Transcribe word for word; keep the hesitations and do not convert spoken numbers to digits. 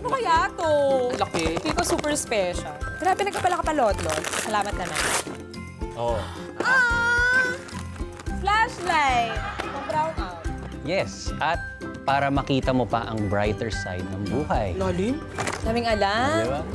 Ano kaya to? Laki. Kiko super special. Grabe na ka pala kapalot-lot. Salamat naman. Oo. Oh. Ah! Flashlight! Mag-brown out. Yes, at para makita mo pa ang brighter side ng buhay. Lalim? Daming alam.